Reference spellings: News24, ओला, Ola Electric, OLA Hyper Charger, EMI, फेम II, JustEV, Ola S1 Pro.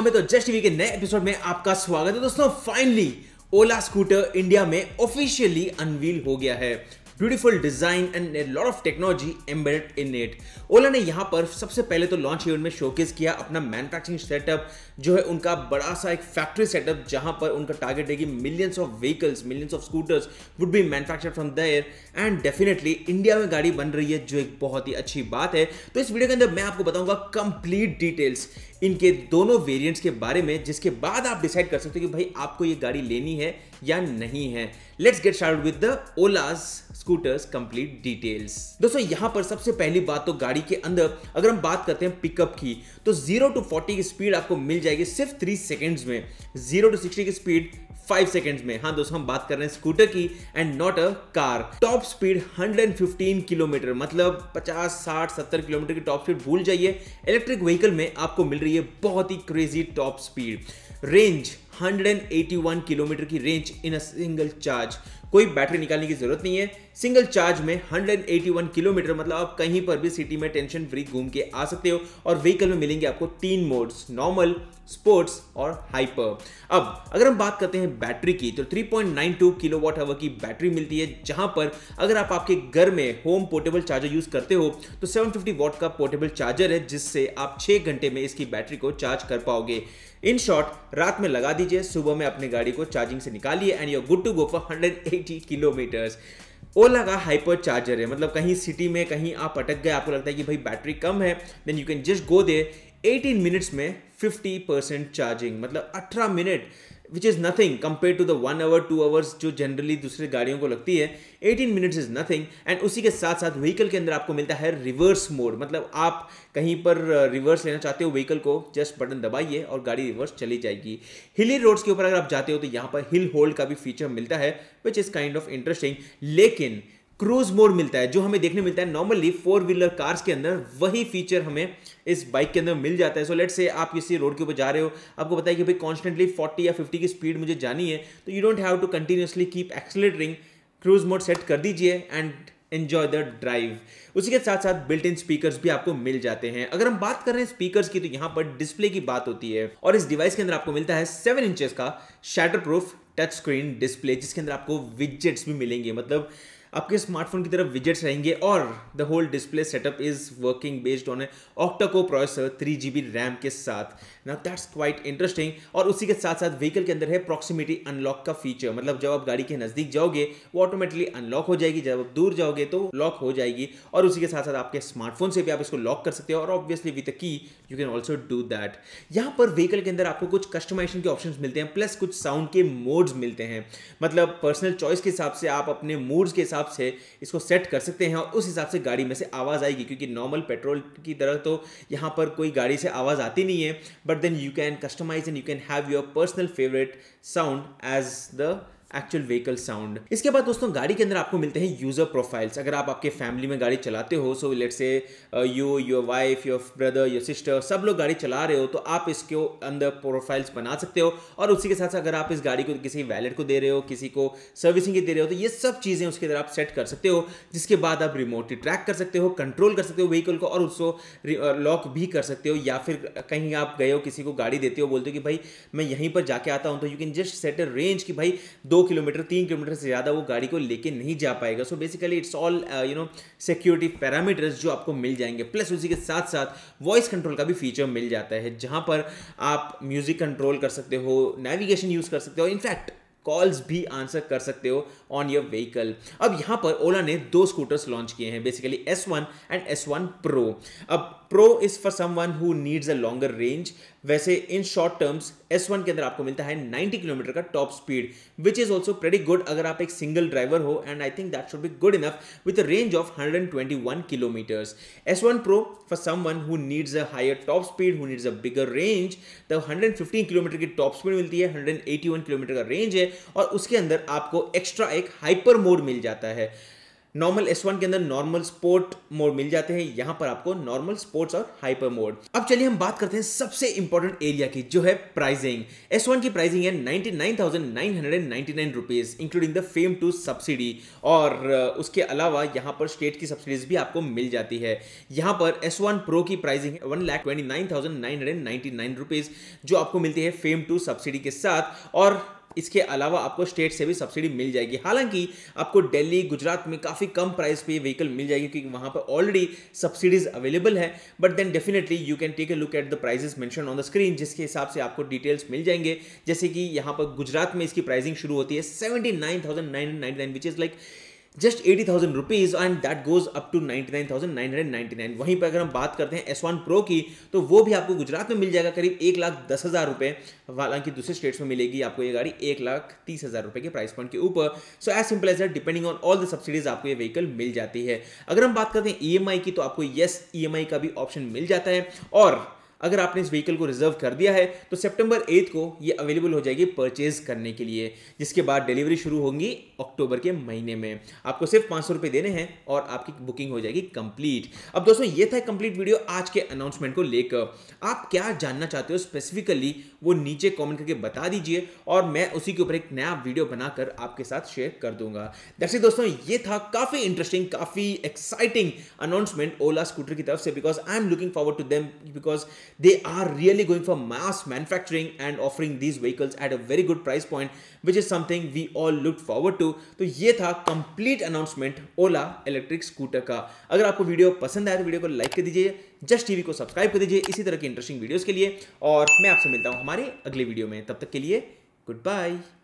अमित और JustEV के नए एपिसोड में आपका स्वागत है। दोस्तों फाइनली ओला स्कूटर इंडिया में ऑफिशियली अनवील हो गया है। Beautiful design and lot of technology embedded in it. ओला ने यहाँ पर सबसे पहले तो लॉन्च इवेंट में शोकेस किया अपना मैन्युफैक्चरिंग सेटअप, जो है उनका बड़ा सा एक फैक्ट्री सेटअप, जहाँ पर उनका टारगेट है कि millions of vehicles, millions of scooters would be manufactured from there. And definitely India में गाड़ी बन रही है, जो एक बहुत ही अच्छी बात है। तो इस वीडियो के अंदर मैं आपको बताऊंगा कंप्लीट डिटेल्स इनके दोनों वेरिएंट्स के बारे में, जिसके बाद आप डिसाइड कर सकते हो कि भाई आपको ये गाड़ी लेनी है या नहीं है। Let's get started with the Ola's scooters complete details. दोस्तों यहाँ पर सबसे पहली बात तो गाड़ी के अंदर अगर हम बात करते हैं पिकअप की, तो 0 to 40 की स्पीड आपको मिल जाएगी सिर्फ 3 सेकेंड्स में, 0 to 60 की स्पीड 5 सेकेंड्स में। हाँ दोस्तों, हम बात कर रहे हैं स्कूटर की and not a car. Top speed 115 kilometre, मतलब 50, 60, 70 किलोमीटर की टॉप स्पीड भूल जाइए, इलेक्ट्रिक व्हीकल में आपको मिल रही है बहुत ही crazy top speed. Range 181 kilometre की range in a single charge, कोई बैटरी निकालने की जरूरत नहीं है। सिंगल चार्ज में 181 किलोमीटर, मतलब आप कहीं पर भी सिटी में टेंशन फ्री घूम के आ सकते हो। और व्हीकल में मिलेंगे आपको 3 मोड्स, नॉर्मल, स्पोर्ट्स और हाइपर। अब अगर हम बात करते हैं बैटरी की, तो 3.92 किलोवाट आवर की बैटरी मिलती है, जहां पर अगर आप आपके घर में होम पोर्टेबल चार्जर यूज करते हो तो 750 वॉट का पोर्टेबल चार्जर है, जिससे आप 6 घंटे में इसकी बैटरी को चार्ज कर पाओगे। इन शॉर्ट, रात में लगा दीजिए, सुबह में अपनी गाड़ी को चार्जिंग से निकालिए and you are good to go for 180 kilometres. ओला का हाइपर चार्जर है, मतलब कहीं सिटी में कहीं आप अटक गए, आपको लगता है कि भाई बैटरी कम है, then you can just go there. 18 minutes में 50% चार्जिंग, मतलब 18 minute, which is nothing compare to the 1 hour 2 hours जो जनरली दूसरे गाड़ियों को लगती है। 18 मिनट्स इज नथिंग। एंड उसी के साथ साथ व्हीकल के अंदर आपको मिलता है रिवर्स मोड, मतलब आप कहीं पर रिवर्स लेना चाहते हो व्हीकल को, जस्ट बटन दबाइए और गाड़ी रिवर्स चली जाएगी। हिली रोड्स के ऊपर अगर आप जाते हो तो यहाँ पर हिल होल्ड का भी फीचर मिलता है, which is kind of interesting. लेकिन क्रूज मोड मिलता है, जो हमें देखने मिलता है नॉर्मली 4 व्हीलर कार्स के अंदर, वही फीचर हमें इस बाइक के अंदर मिल जाता है। सो लेट्स से आप किसी रोड के ऊपर जा रहे हो, आपको पता है कि भाई कॉन्स्टेंटली 40 या 50 की स्पीड मुझे जानी है, तो you don't have to continuously keep accelerating. Cruise mode set कर दीजिए एंड एन्जॉय द ड्राइव। उसी के साथ साथ बिल्ट इन स्पीकर्स भी आपको मिल जाते हैं। अगर हम बात कर रहे हैं स्पीकर्स की, तो यहाँ पर डिस्प्ले की बात होती है, और इस डिवाइस के अंदर आपको मिलता है 7 इंचेस का shatter proof touch screen display, जिसके अंदर आपको विजेट्स भी मिलेंगे, मतलब आपके स्मार्टफोन की तरफ विजेट्स रहेंगे। और the whole display setup is working based on a octa core processor 3 GB RAM के साथ। Now that's quite interesting. और उसी के साथ साथ व्हीकल के अंदर है प्रॉक्सिमिटी अनलॉक का फीचर, मतलब जब आप गाड़ी के नज़दीक जाओगे वो ऑटोमेटिकली अनलॉक हो जाएगी, जब आप दूर जाओगे तो लॉक हो जाएगी। और उसी के साथ साथ आपके स्मार्टफोन से भी आप इसको लॉक कर सकते हो, और obviously with a key you can also do that. यहाँ पर व्हीकल के अंदर आपको कुछ कस्टमाइजेशन के ऑप्शन मिलते हैं, प्लस कुछ साउंड के मोड्स मिलते हैं, मतलब पर्सनल चॉइस के हिसाब से आप अपने मूड्स के हिसाब से इसको सेट कर सकते हैं, और उस हिसाब से गाड़ी में से आवाज़ आएगी। क्योंकि नॉर्मल पेट्रोल की तरह तो यहाँ पर कोई गाड़ी से आवाज़ आती नहीं है, but then you can customise and you can have your personal favourite sound as the actual vehicle sound. इसके बाद दोस्तों गाड़ी के अंदर आपको मिलते हैं यूज़र प्रोफाइल्स। अगर आप आपके फैमिली में गाड़ी चलाते हो, so let's say you, your wife, your brother, your sister, सब लोग गाड़ी चला रहे हो, तो आप इसके अंदर प्रोफाइल्स बना सकते हो। और उसी के साथ अगर आप इस गाड़ी को किसी वैलेट को दे रहे हो, किसी को सर्विसिंग के दे रहे हो, तो ये सब चीज़ें उसके अंदर आप सेट कर सकते हो, जिसके बाद आप रिमोटली ट्रैक कर सकते हो, कंट्रोल कर सकते हो व्हीकल को, और उसको लॉक भी कर सकते हो। या फिर कहीं आप गए हो, किसी को गाड़ी देते हो, बोलते हो कि भाई मैं यहीं पर जाके आता हूँ, तो you can just set a range कि भाई 2 किलोमीटर, 3 किलोमीटर से ज़्यादा वो गाड़ी को लेके नहीं जा पाएगा। So basically it's all security parameters जो आपको मिल जाएंगे। प्लस उसी के साथ साथ वॉइस कंट्रोल का भी फीचर मिल जाता है, जहाँ पर आप म्यूजिक कंट्रोल कर सकते हो, नेविगेशन यूज़ कर सकते हो, इनफैक्ट कॉल्स भी आंसर कर सकते हो ऑन योर व्हीकल। अब यहाँ पर ओला ने 2 स्कूटर्स लॉन्च किए हैं, basically S1 and S1 Pro। अब Pro is for someone who needs a longer range. वैसे इन शॉर्ट टर्म्स S1 के अंदर आपको मिलता है 90 किलोमीटर का top speed, which is also pretty good अगर आप एक सिंगल ड्राइवर हो, and I think that should be good enough with a range of 121 kilometres. S1 Pro for someone who needs a higher top speed, who needs a bigger range. तब 115 kilometre की top speed मिलती है, 181 kilometre का range है, और उसके अंदर आपको एक्स्ट्रा एक हाइपर मोड मिल जाता है। नॉर्मल S1 के अंदर नॉर्मल स्पोर्ट मोड मिल जाते हैं, यहाँ पर आपको नॉर्मल स्पोर्ट्स और हाइपर मोड। अब चलिए हम बात करते हैं सबसे इंपॉर्टेंट एरिया की, जो है प्राइसिंग। S1 की प्राइसिंग है 99,999 rupees including the फेम II subsidy, और उसके अलावा यहाँ पर स्टेट की सब्सिडीज भी आपको मिल जाती है। यहाँ पर S1 Pro की प्राइसिंग है 1,29,999 रुपीज, जो आपको मिलती है फेम II सब्सिडी के साथ, और इसके अलावा आपको स्टेट से भी सब्सिडी मिल जाएगी। हालांकि आपको दिल्ली गुजरात में काफ़ी कम प्राइस पे व्हीकल मिल जाएगी क्योंकि वहाँ पर ऑलरेडी सब्सिडीज अवेलेबल है, but then definitely you can take a look at the prices mention on the screen, जिसके हिसाब से आपको डिटेल्स मिल जाएंगे। जैसे कि यहाँ पर गुजरात में इसकी प्राइसिंग शुरू होती है 79,999 which is like just 80,000 rupees and that goes up to 99,999। वहीं पर अगर हम बात करते हैं S1 Pro की, तो वो भी आपको गुजरात में मिल जाएगा करीब 1,10,000 रुपये, हालांकि दूसरे स्टेट्स में मिलेगी आपको ये गाड़ी 1,30,000 रुपये के प्राइस पॉइंट के ऊपर। So as simple as that, depending on all the subsidies आपको ये व्हीकल मिल जाती है। अगर हम बात करते हैं EMI की, तो आपको येस EMI का भी ऑप्शन मिल जाता है, और अगर आपने इस व्हीकल को रिजर्व कर दिया है तो सितंबर 8 को ये अवेलेबल हो जाएगी परचेज करने के लिए, जिसके बाद डिलीवरी शुरू होंगी अक्टूबर के महीने में। आपको सिर्फ 500 रुपये देने हैं और आपकी बुकिंग हो जाएगी कंप्लीट। अब दोस्तों ये था कंप्लीट वीडियो आज के अनाउंसमेंट को लेकर। आप क्या जानना चाहते हो स्पेसिफिकली वो नीचे कॉमेंट करके बता दीजिए, और मैं उसी के ऊपर एक नया वीडियो बनाकर आपके साथ शेयर कर दूंगा। दैट्स इट दोस्तों, ये था काफ़ी इंटरेस्टिंग काफ़ी एक्साइटिंग अनाउंसमेंट ओला स्कूटर की तरफ से, because I am looking forward to them, because they are really going for mass manufacturing and offering these vehicles at a very good price point, which is something we all looked forward to। तो ये था complete announcement ओला electric scooter का। अगर आपको video पसंद आया तो video को लाइक कर दीजिए, जस्ट टीवी को सब्सक्राइब कर दीजिए इसी तरह की इंटरेस्टिंग वीडियोस के लिए, और मैं आपसे मिलता हूँ हमारे अगले वीडियो में। तब तक के लिए गुड बाय।